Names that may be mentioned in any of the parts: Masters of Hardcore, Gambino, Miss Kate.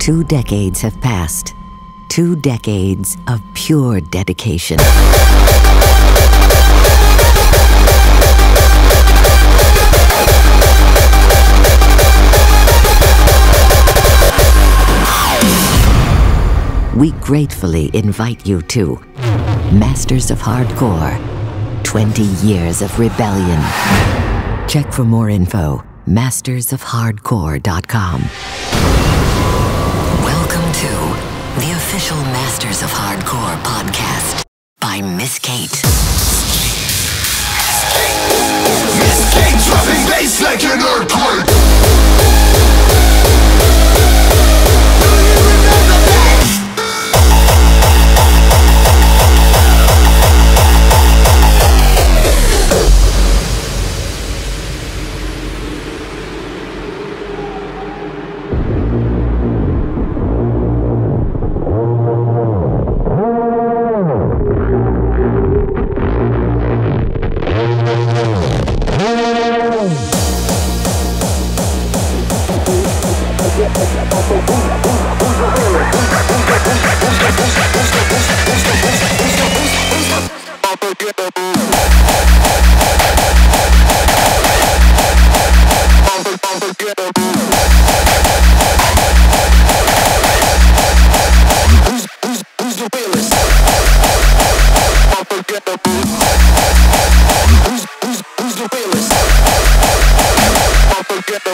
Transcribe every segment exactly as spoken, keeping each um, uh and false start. Two decades have passed. Two decades of pure dedication. We gratefully invite you to Masters of Hardcore, twenty years of rebellion. Check for more info, masters of hardcore dot com. Welcome to the official Masters of Hardcore podcast by Miss Kate. Miss Kate dropping bass like an earthquake. Do you remember that? Get up.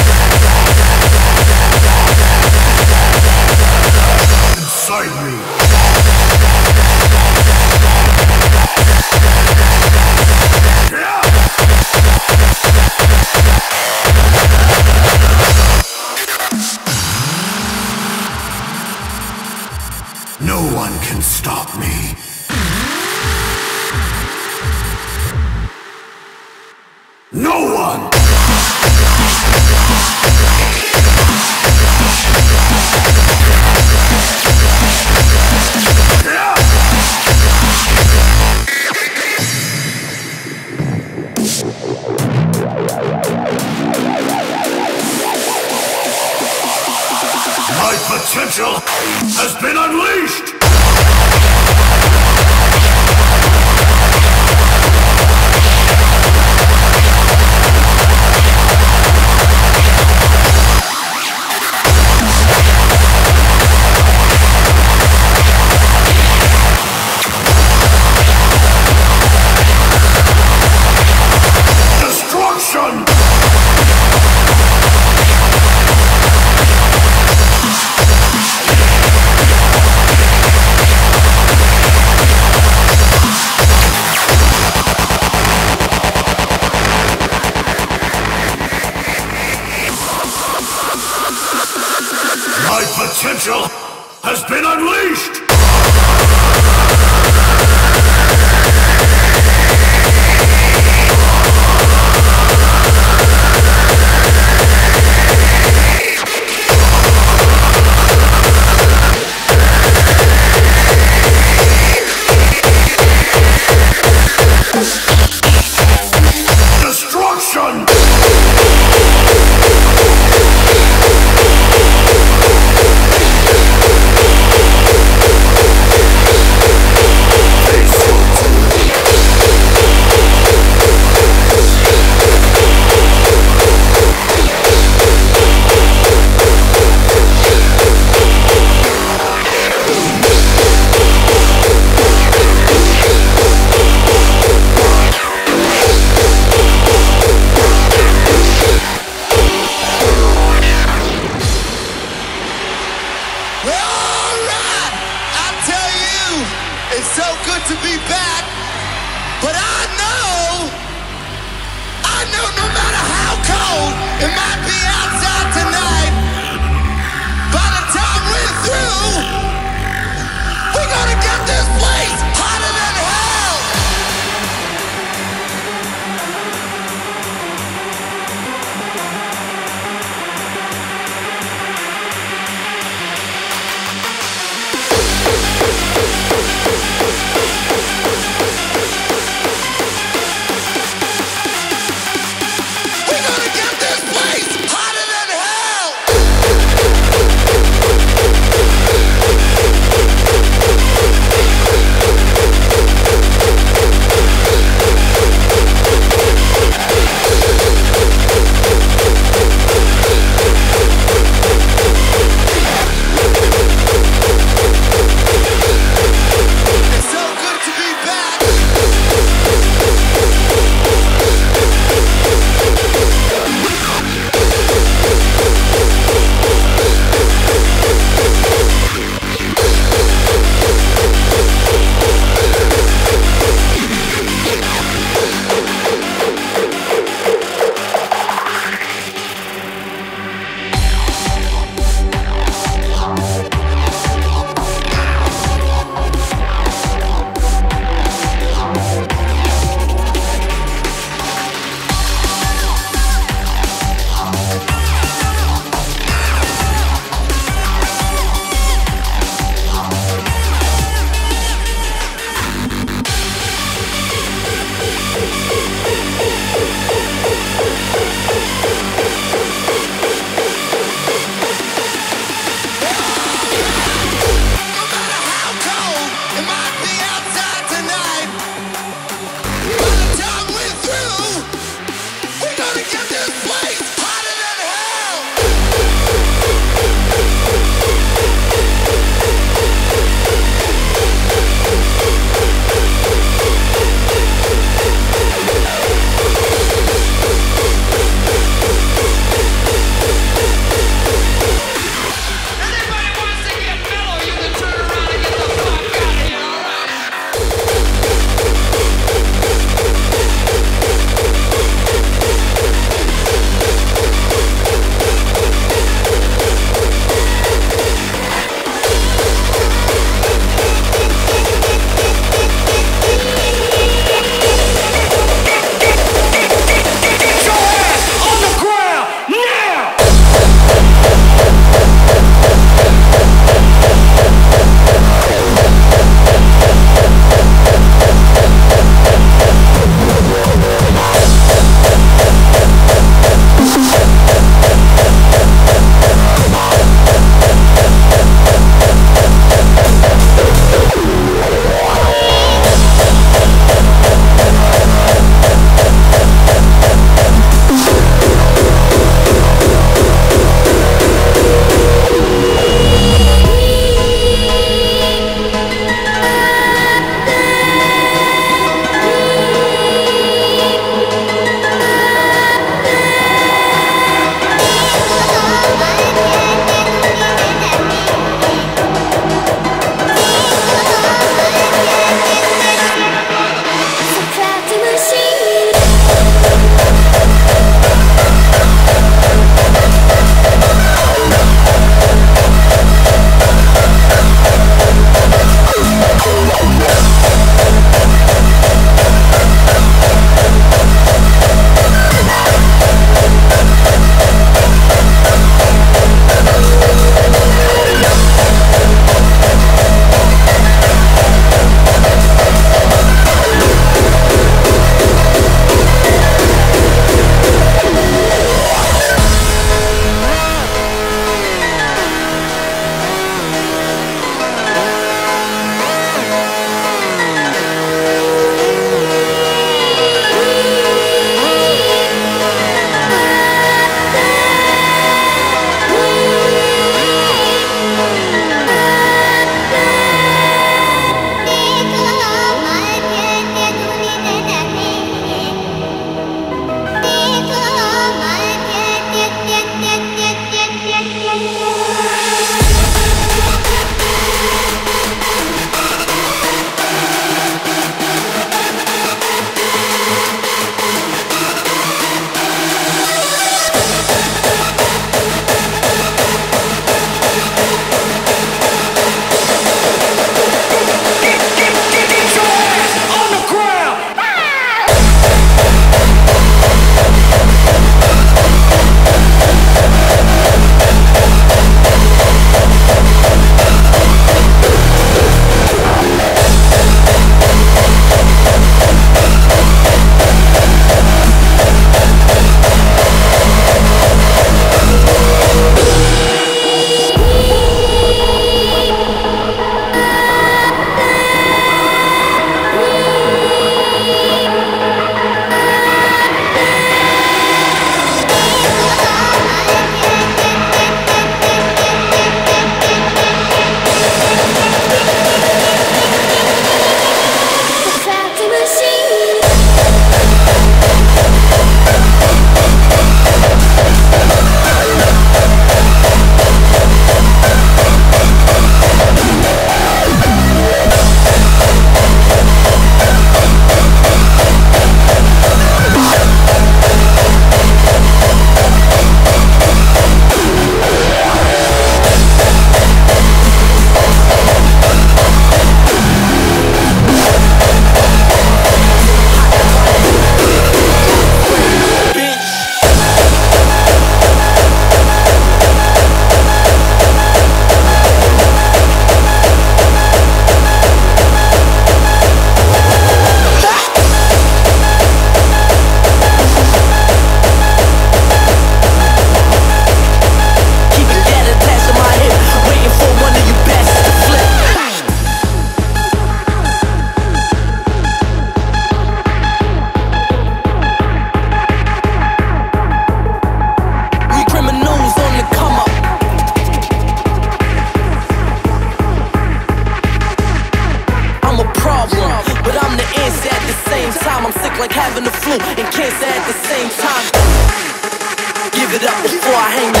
I hang me.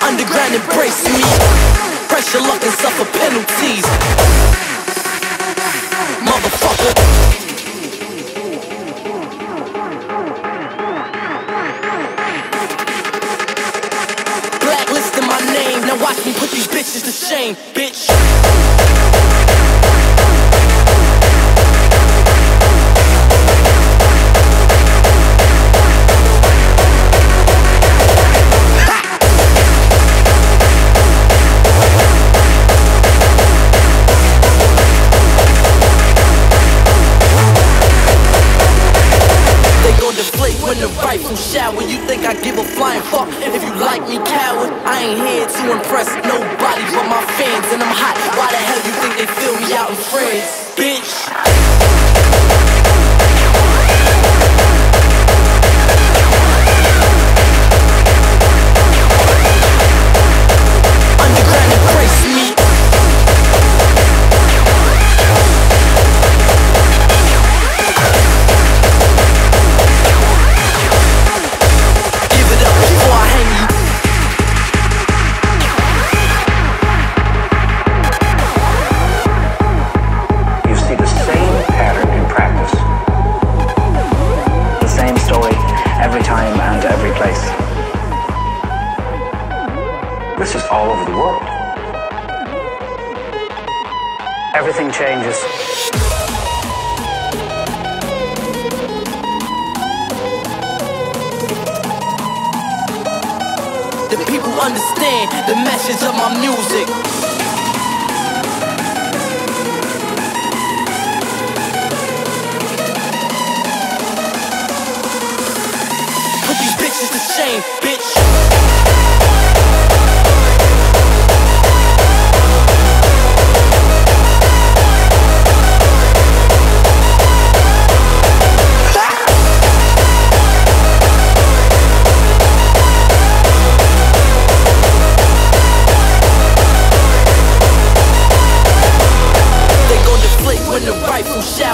Underground embrace me. Pressure luck and suffer penalties. Motherfucker. Watch me put these bitches to shame, bitch. When the rifle shower, you think I give a flying fuck? If you like me, coward, I ain't here to impress nobody but my fans, and I'm hot. Why the hell you think they feel me out in France, bitch? This is all over the world. Everything changes. The people understand the message of my music. Put these bitches to shame, bitch.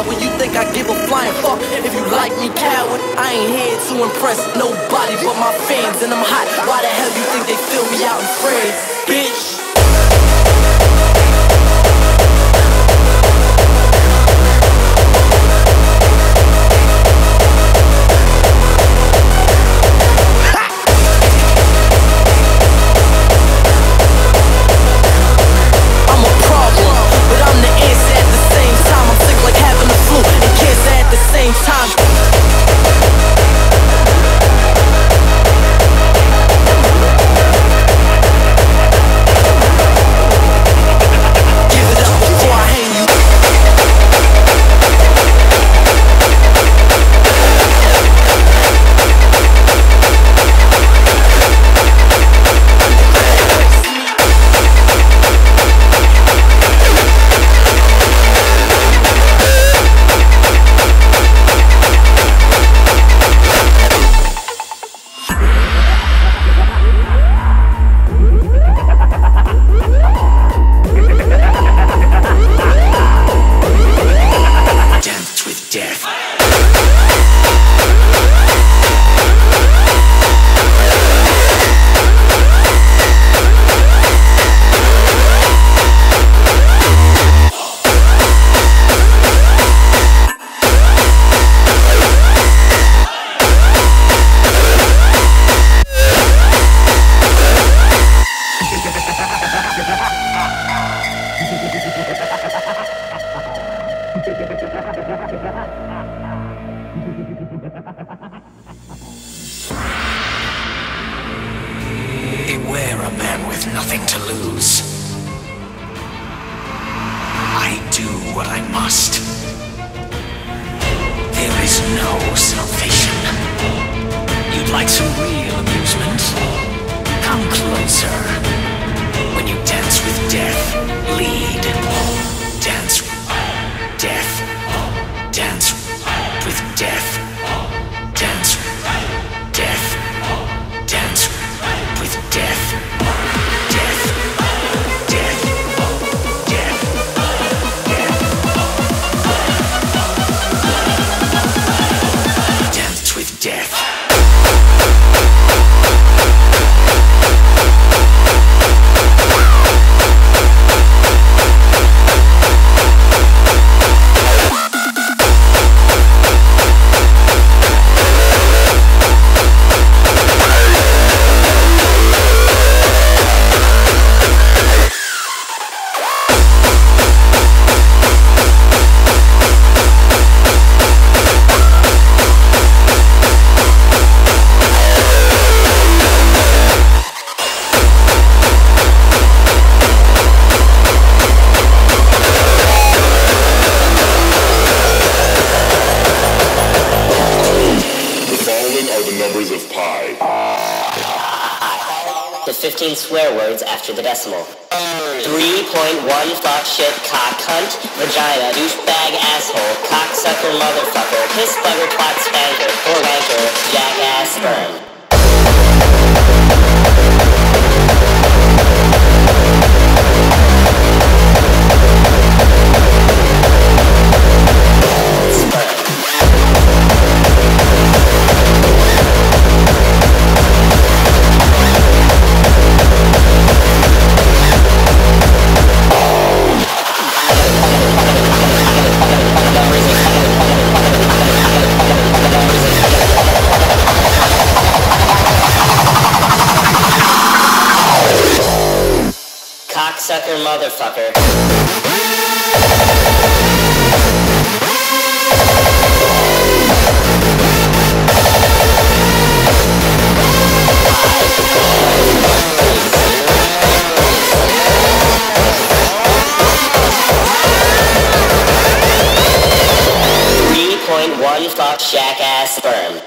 When you think I give a flying fuck? If you like me, coward, I ain't here to impress nobody but my fans, and I'm hot. Why the hell you think they feel me out in France, bitch? Beware a man with nothing to lose. I do what I must. There is no salvation. You'd like some real amusement? Come closer. When you dance with death, lead. Dance with death. Dance with death. Dance with death. Dance with death. Death. Death. fifteen swear words after the decimal. three point one fuck, shit, cock, cunt, vagina, douchebag, asshole, cocksucker, motherfucker, kiss, bugger, twat, spanker, or ranker, jackass, sperm. Cocksucker motherfucker. three point one fuck shack ass sperm.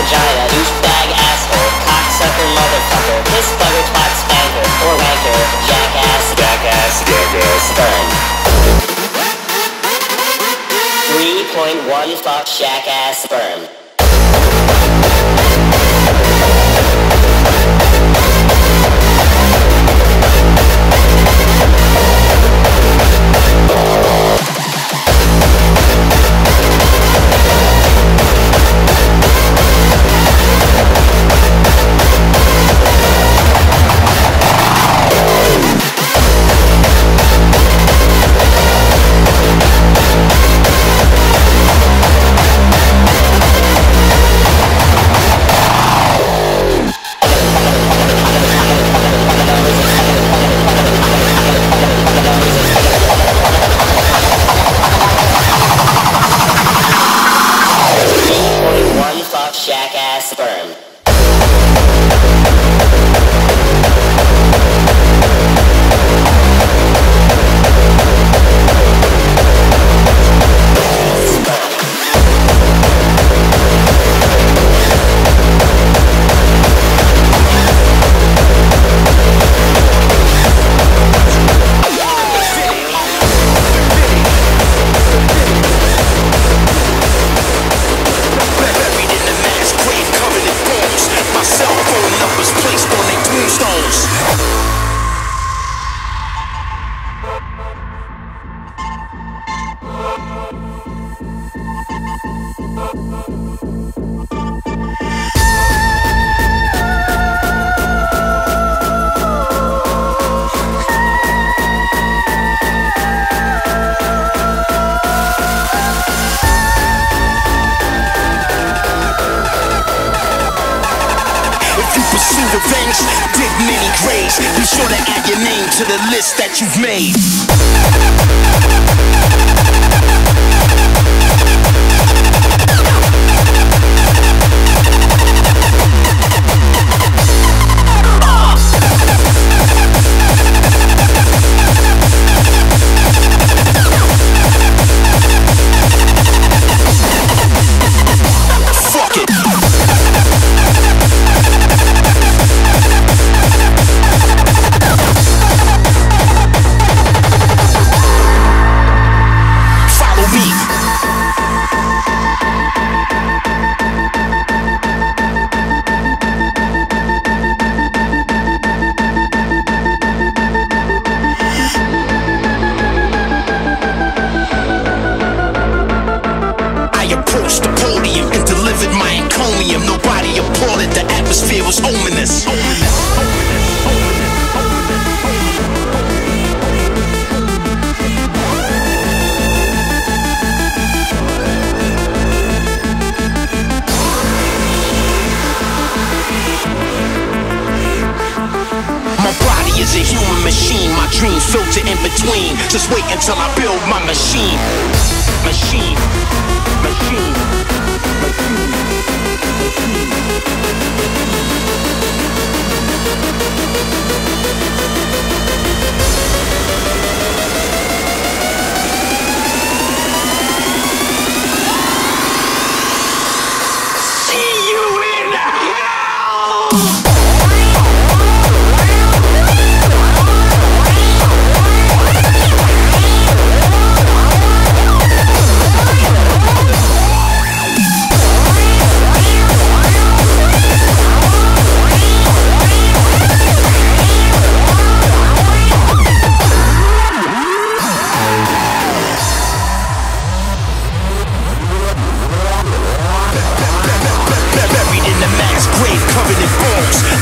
Vagina, douchebag, asshole, cocksucker, motherfucker, piss, bugger, twat, spanker, or wanker, jackass, jackass, jackass, sperm. three point one fuck, jackass, sperm. Jackass sperm. Revenge, dig many graves. Be sure to add your name to the list that you've made. Fuck it. atmosphere was ominous. Ominous, ominous, ominous, ominous, ominous. My body is a human machine. My dreams filter in between. Just wait until I build my machine. Machine, machine, machine, machine. See you in hell.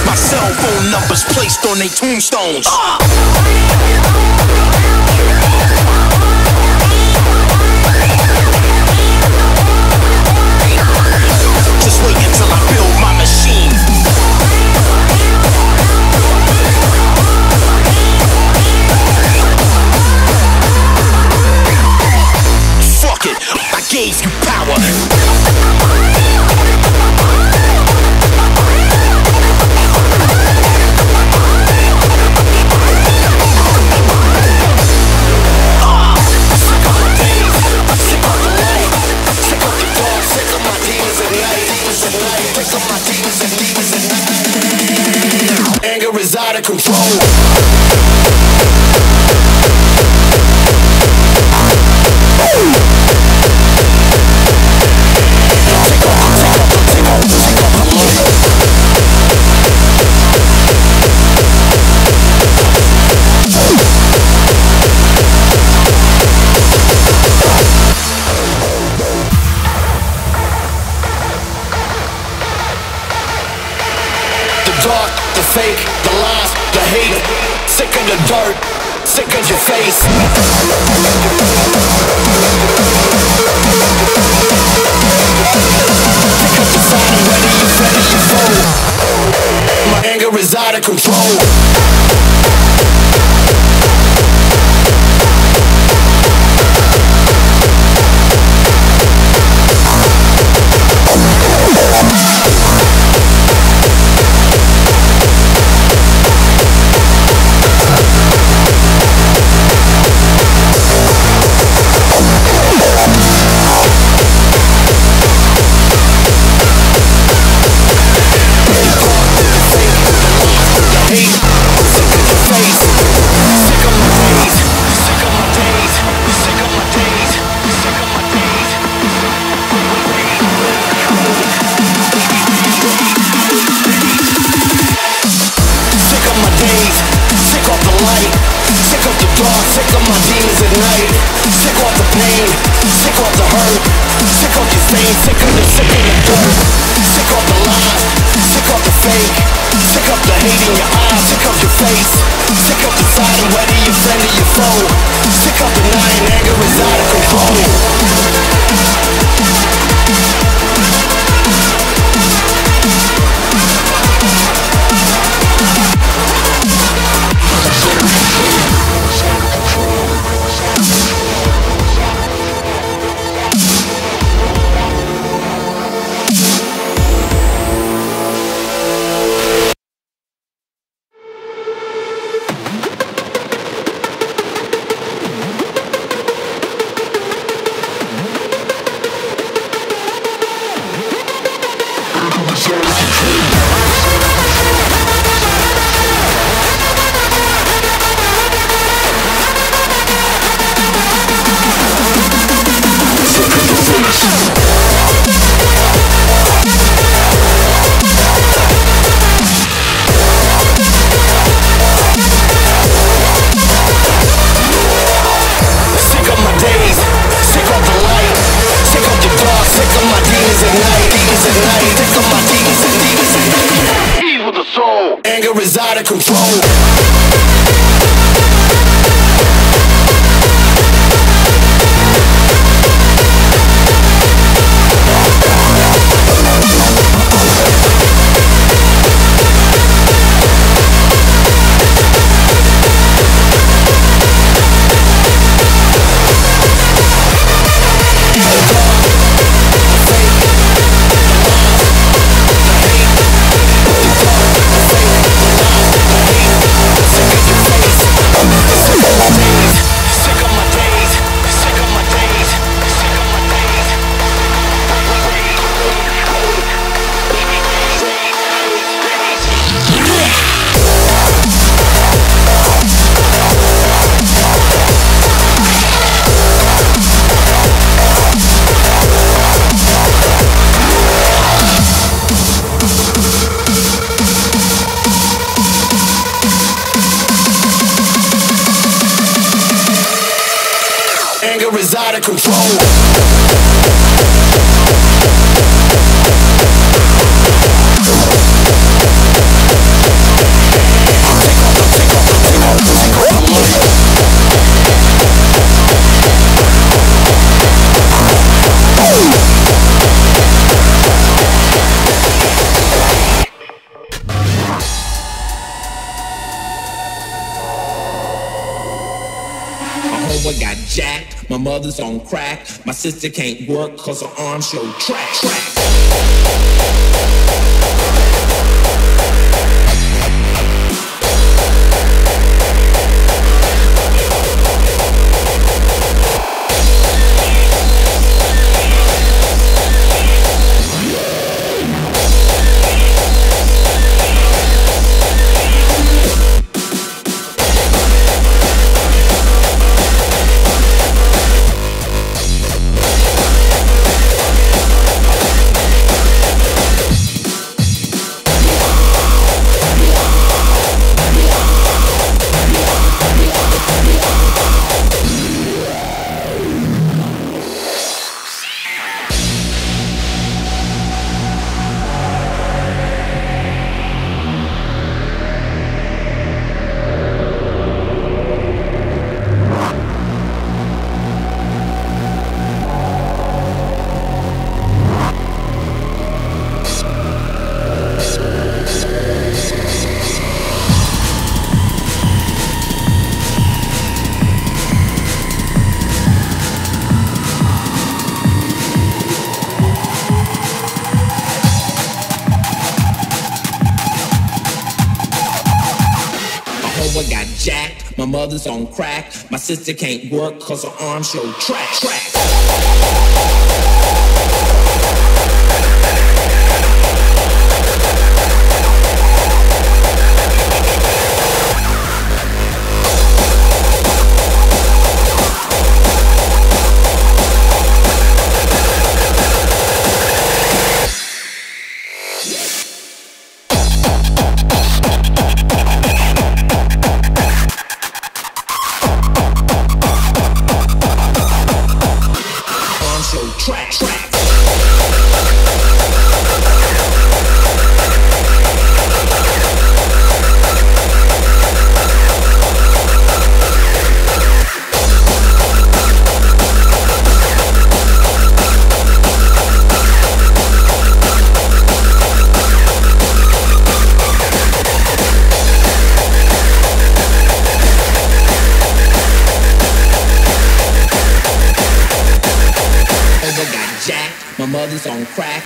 My cell phone numbers placed on their tombstones. Just wait until I build my machine. Fuck it, I gave you power. Anger is out of control. Fake, the lies, the hate, sick of the dirt, sick of your face. Sick of deciding whether you're friendly or foe. My anger is out of control. Sick of my demons at night, demons at night. Sick of my demons and demons at night. soul. Anger is out of control. Anger is out of control. My homeboy got jacked. My mother's on crack. My sister can't work cause her arms show track. Got jacked, my mother's on crack, my sister can't work cause her arms show track, track, track. My mother's on crack.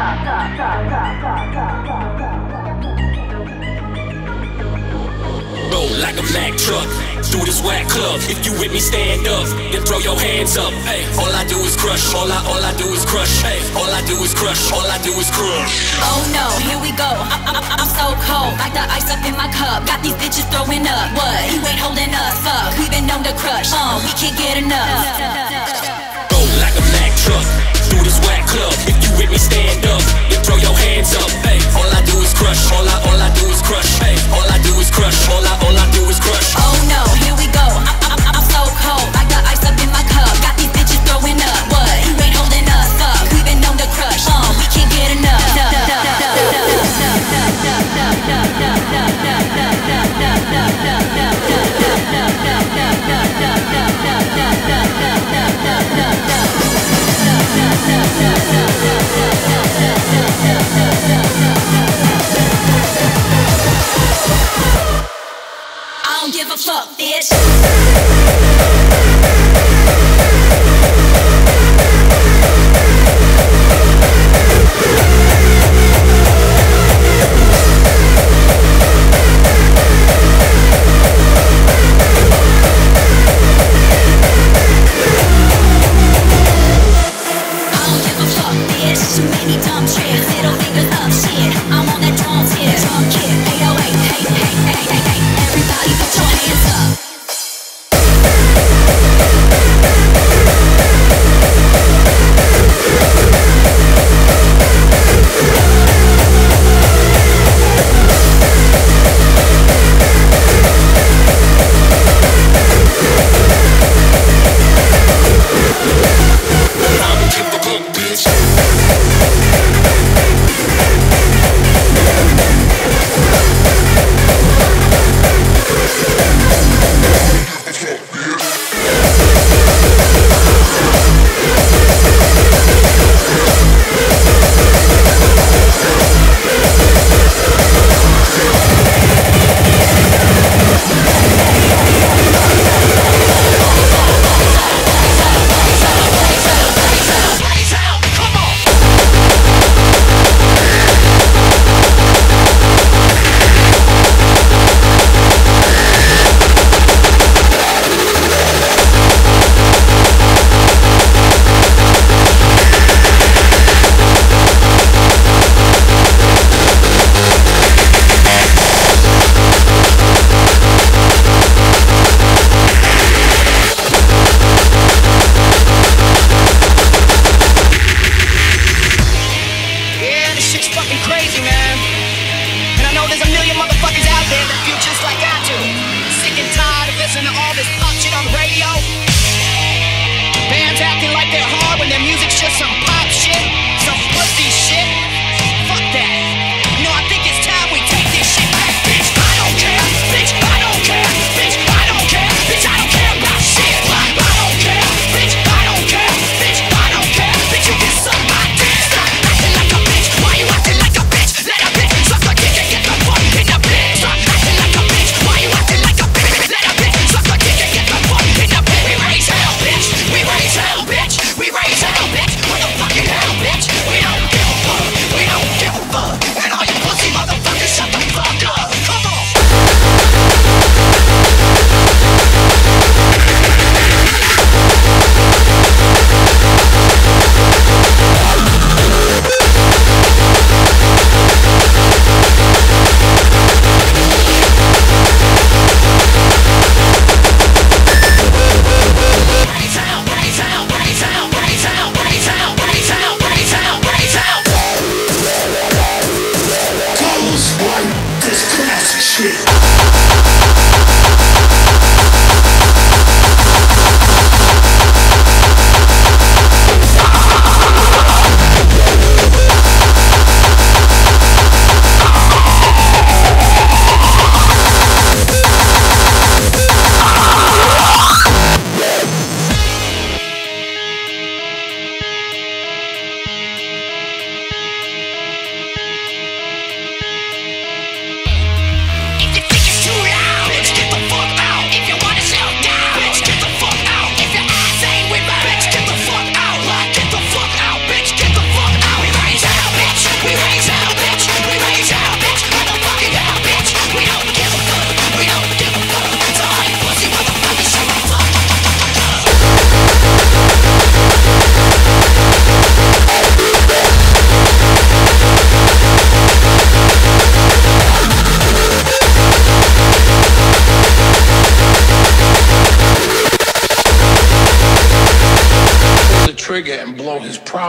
Roll like a Mack truck through this whack club. If you with me, stand up, then throw your hands up. Hey, all I do is crush. All I, all I do is crush. Hey, all I do is crush. All I do is crush. Oh no, here we go. I, I, I'm so cold, like the ice up in my cup. Got these bitches throwing up. What? You ain't holding us up. We've been known to crush. Uh, we can't get enough. Roll like a Mack truck. Through this whack club, if you with me, stand up, then throw your hands up. Hey, all I do is crush. All I, all I do is crush. Hey, all I do is crush. All I, all I do is crush. Oh no, here we go. I, I, I'm so cold, like the ice up in my cup. Got these bitches throwing up. What? You ain't holding us up. We've been known to crush. Uh, we can't get enough. I don't give a fuck, bitch.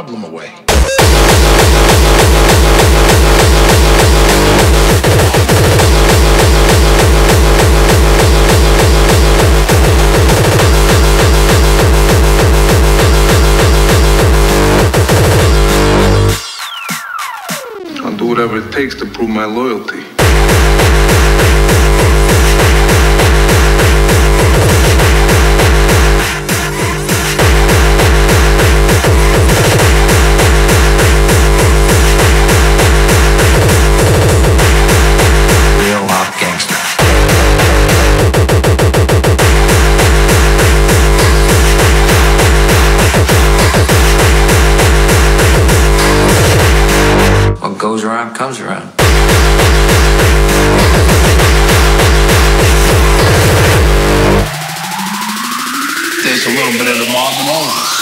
problem away. I'll do whatever it takes to prove my loyalty. Goes around, comes around. There's a little bit of the mob in all of us.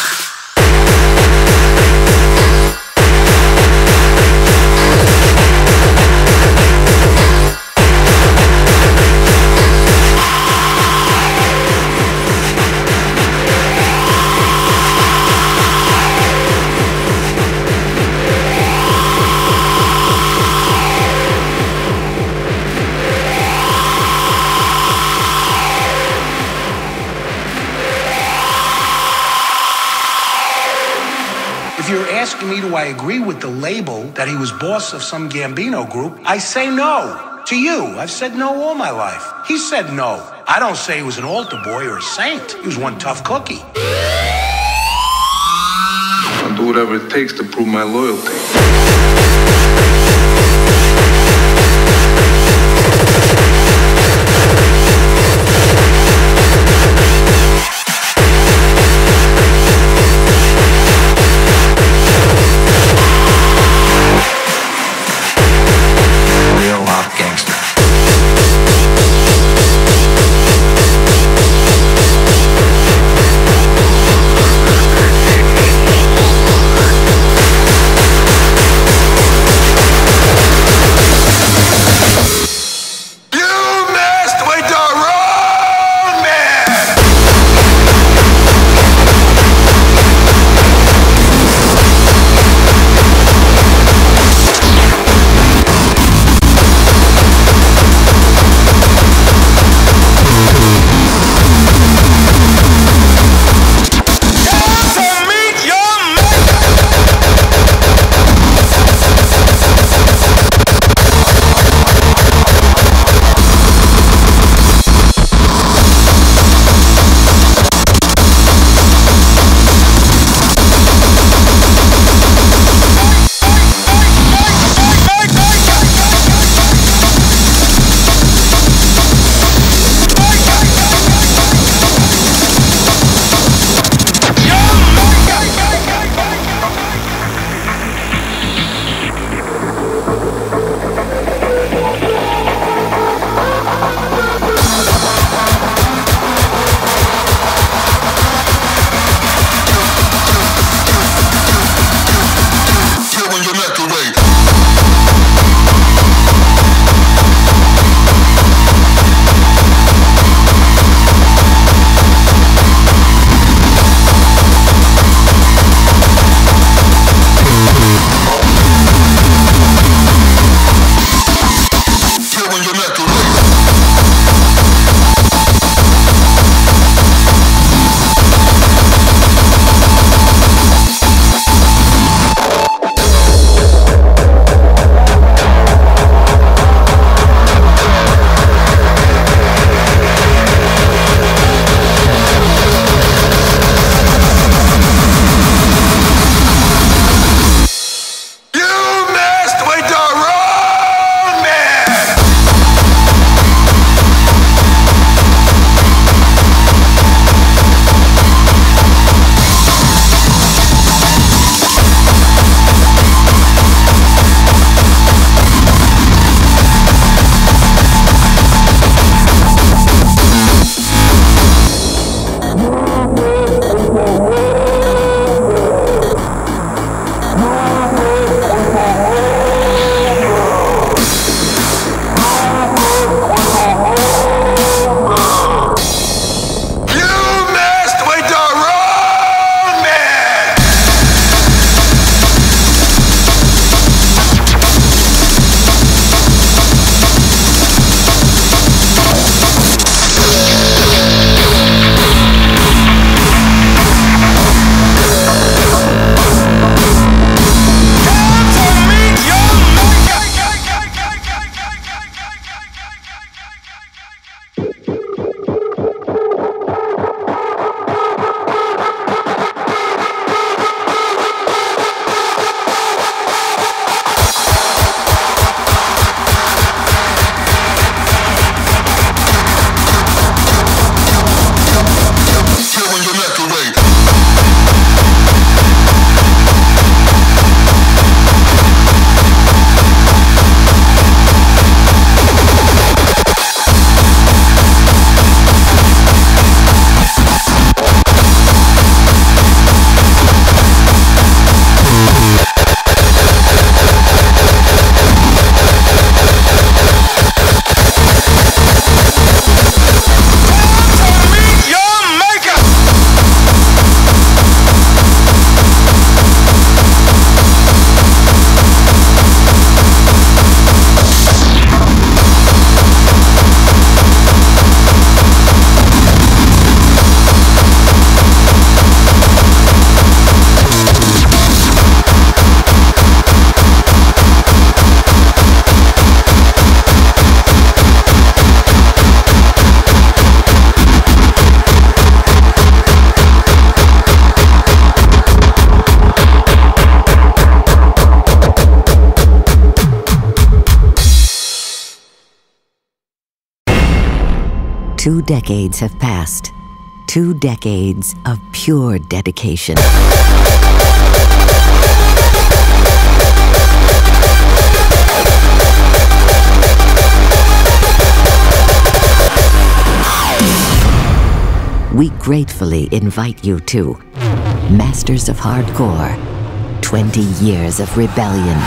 If you're asking me do I agree with the label that he was boss of some Gambino group, I say no. To you, I've said no all my life. He said no. I don't say he was an altar boy or a saint. He was one tough cookie. I'll do whatever it takes to prove my loyalty. Two decades have passed. Two decades of pure dedication. We gratefully invite you to Masters of Hardcore, twenty years of Rebellion.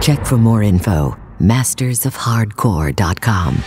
Check for more info, masters of hardcore dot com.